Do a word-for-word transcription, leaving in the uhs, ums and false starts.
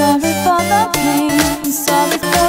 Sorry for the pain, sorry for